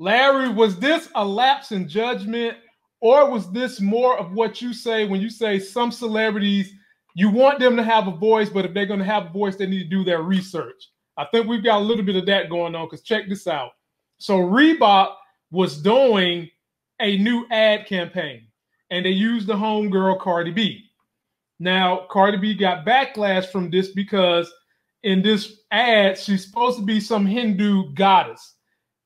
Larry, was this a lapse in judgment, or was this more of what you say when you say some celebrities, you want them to have a voice, but if they're going to have a voice, they need to do their research? I think we've got a little bit of that going on, because check this out. So Reebok was doing a new ad campaign, and they used the homegirl Cardi B. Now, Cardi B got backlash from this because in this ad, she's supposed to be some Hindu goddess.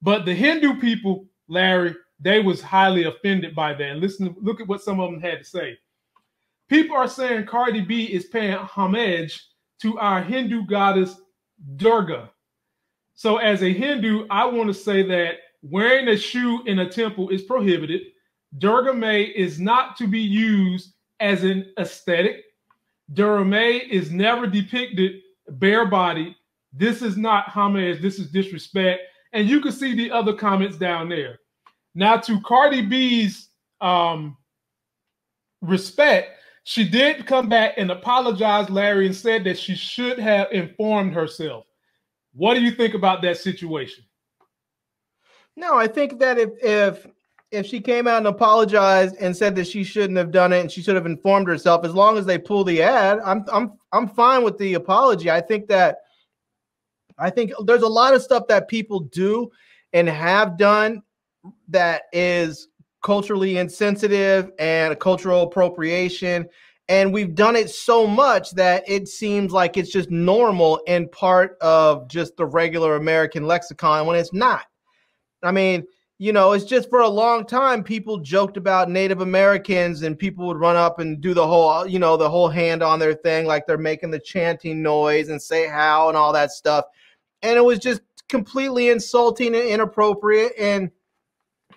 But the Hindu people, Larry, they was highly offended by that. And listen, look at what some of them had to say. People are saying Cardi B is paying homage to our Hindu goddess, Durga. So as a Hindu, I want to say that wearing a shoe in a temple is prohibited. Durga-mei is not to be used as an aesthetic. Durga-mei is never depicted bare body. This is not homage. This is disrespect. And you can see the other comments down there. Now, to Cardi B's respect, she did come back and apologize, Larry, and said that she should have informed herself. What do you think about that situation? No, I think that if she came out and apologized and said that she shouldn't have done it and she should have informed herself, as long as they pull the ad, I'm fine with the apology. I think there's a lot of stuff that people do and have done that is culturally insensitive and a cultural appropriation. And we've done it so much that it seems like it's just normal and part of just the regular American lexicon when it's not. I mean, you know, it's just for a long time, people joked about Native Americans and people would run up and do the whole, you know, the whole hand on their thing, like they're making the chanting noise and say how and all that stuff. And it was just completely insulting and inappropriate. And,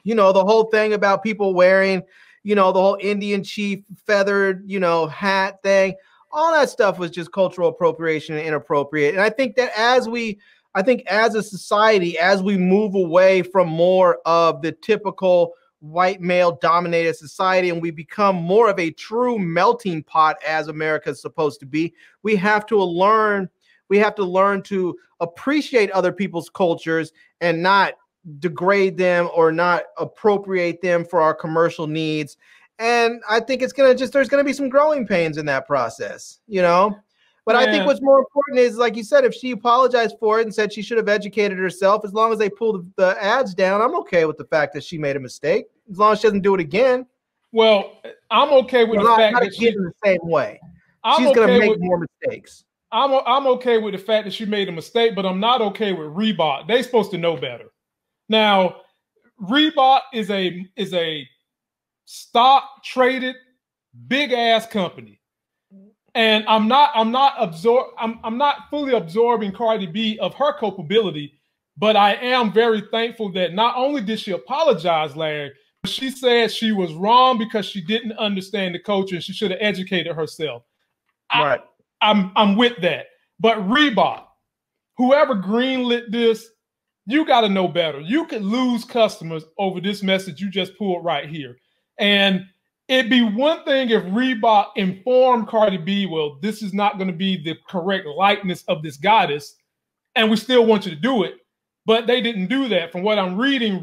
you know, the whole thing about people wearing, you know, the whole Indian chief feathered, you know, hat thing, all that stuff was just cultural appropriation and inappropriate. And I think that as a society, as we move away from more of the typical white male-dominated society and we become more of a true melting pot as America is supposed to be, we have to learn to appreciate other people's cultures and not degrade them or not appropriate them for our commercial needs. And I think it's going to just, there's going to be some growing pains in that process, you know? But yeah. I think what's more important is, like you said, if she apologized for it and said she should have educated herself, as long as they pulled the ads down, I'm okay with the fact that she made a mistake, as long as she doesn't do it again. Well, I'm okay with the fact that she's in the same way. She's going to make more mistakes. I'm okay with the fact that she made a mistake, but I'm not okay with Reebok. They're supposed to know better. Now, Reebok is a stock traded big ass company. And I'm not fully absorbing Cardi B of her culpability, but I am very thankful that not only did she apologize, Larry, but she said she was wrong because she didn't understand the culture and she should have educated herself. Right. I'm with that. But Reebok, whoever greenlit this, you got to know better. You could lose customers over this message you just pulled right here. And it'd be one thing if Reebok informed Cardi B, well, this is not going to be the correct likeness of this goddess, and we still want you to do it. But they didn't do that. From what I'm reading,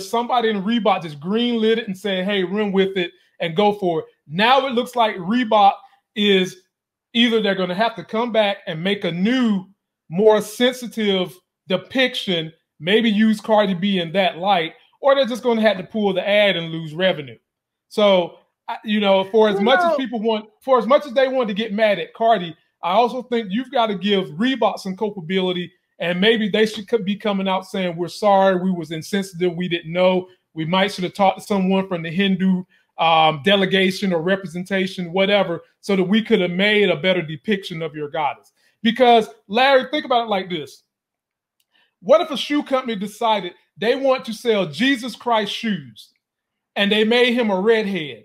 somebody in Reebok just greenlit it and said, hey, run with it and go for it. Now it looks like Reebok is either they're going to have to come back and make a new, more sensitive depiction, maybe use Cardi B in that light, or they're just going to have to pull the ad and lose revenue. So, you know, for as much as they want to get mad at Cardi, I also think you've got to give Reebok some culpability, and maybe they could be coming out saying, we're sorry, we was insensitive, we didn't know, we might should have talked to someone from the Hindu delegation or representation, whatever, so that we could have made a better depiction of your goddess. Because, Larry, think about it like this. What if a shoe company decided they want to sell Jesus Christ shoes? And they made him a redhead,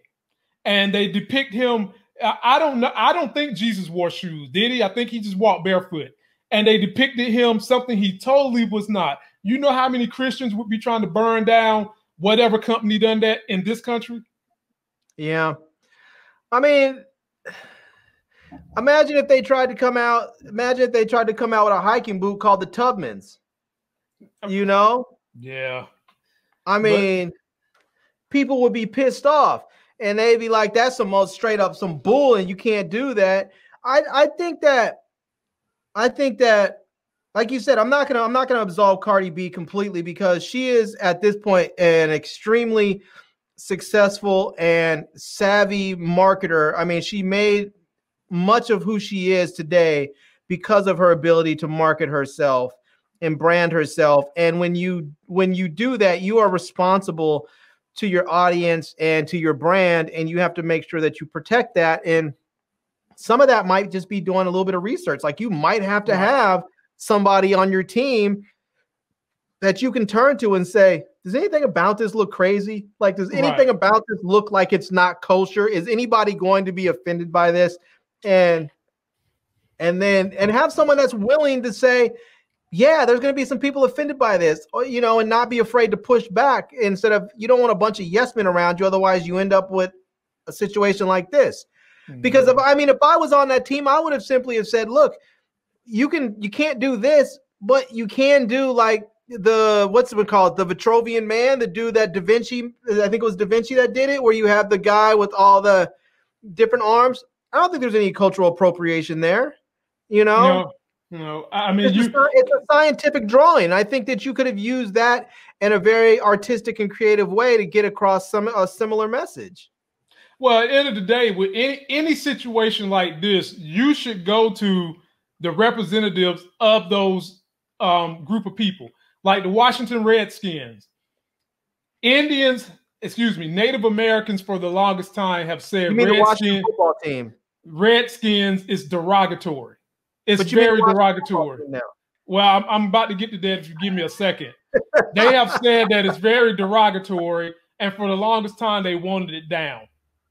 and they depict him. I don't know. I don't think Jesus wore shoes, did he? I think he just walked barefoot. And they depicted him something he totally was not. You know how many Christians would be trying to burn down whatever company done that in this country? Yeah. I mean, imagine if they tried to come out with a hiking boot called the Tubmans, you know? Yeah. I mean, people would be pissed off and they'd be like, that's the most straight up some bull and you can't do that. I think that like you said, I'm not gonna absolve Cardi B completely because she is at this point an extremely successful and savvy marketer. I mean, she made much of who she is today because of her ability to market herself and brand herself. And when you do that, you are responsible to your audience and to your brand, and you have to make sure that you protect that. And some of that might just be doing a little bit of research. Like you might have to have somebody on your team that you can turn to and say, does anything about this look crazy? Like, does anything about this look like it's not kosher? Is anybody going to be offended by this? And then have someone that's willing to say, yeah, there's going to be some people offended by this, or, you know, and not be afraid to push back instead of, you don't want a bunch of yes men around you. Otherwise you end up with a situation like this. Because if I was on that team, I would have simply have said, look, you can't do this, but you can do like the Vitruvian man, the dude that Da Vinci, I think it was Da Vinci that did it, where you have the guy with all the different arms. I don't think there's any cultural appropriation there, you know? No, I mean, it's a scientific drawing. I think that you could have used that in a very artistic and creative way to get across a similar message. Well, at the end of the day, with any situation like this, you should go to the representatives of those group of people, like the Washington Redskins. Native Americans for the longest time have said the Washington football team. Redskins is derogatory. It's very derogatory. Well, I'm about to get to that if you give me a second. They have said that it's very derogatory, and for the longest time they wanted it down.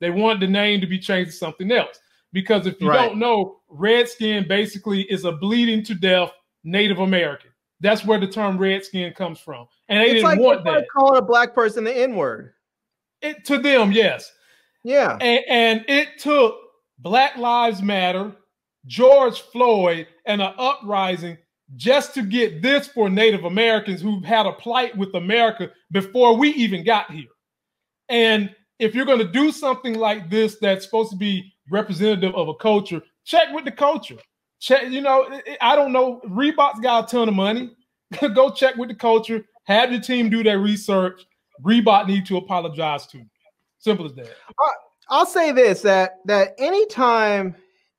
They wanted the name to be changed to something else. Because if you don't know, Redskin basically is a bleeding to death Native American. That's where the term Redskin comes from. And they didn't want that. It's like calling a black person the N-word. To them, yes. Yeah. And it took Black Lives Matter, George Floyd, and an uprising just to get this for Native Americans who've had a plight with America before we even got here. And if you're going to do something like this that's supposed to be representative of a culture, check with the culture. Check, you know, I don't know. Reebok's got a ton of money. Go check with the culture. Have your team do their research. Reebok need to apologize to. Simple as that. I'll say this, that anytime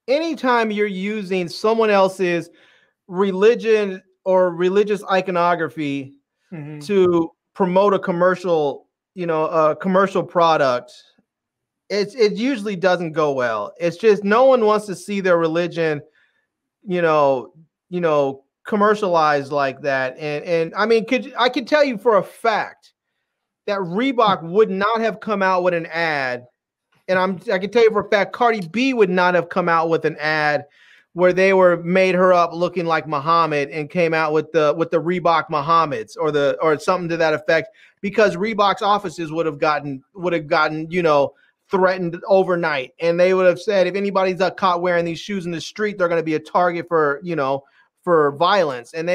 you're using someone else's religion or religious iconography to promote a commercial, you know, a commercial product, it usually doesn't go well. It's just no one wants to see their religion, you know, commercialized like that. And I mean, I could tell you for a fact that Reebok would not have come out with an ad. And I can tell you for a fact, Cardi B would not have come out with an ad where they made her up looking like Muhammad and came out with the Reebok Muhammads or something to that effect, because Reebok's offices would have gotten, you know, threatened overnight. And they would have said, if anybody's caught wearing these shoes in the street, they're going to be a target for violence. And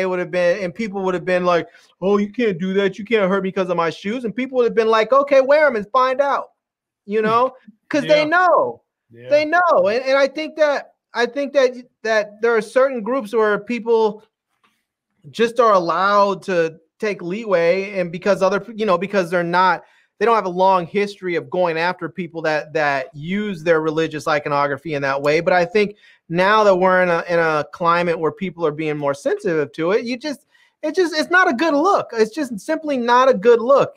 people would have been like, oh, you can't do that. You can't hurt me because of my shoes. And people would have been like, okay, wear them and find out, you know, because they know, they know. And I think that there are certain groups where people just are allowed to take leeway, and because they don't have a long history of going after people that use their religious iconography in that way. But I think now that we're in a climate where people are being more sensitive to it, it's not a good look. It's just simply not a good look.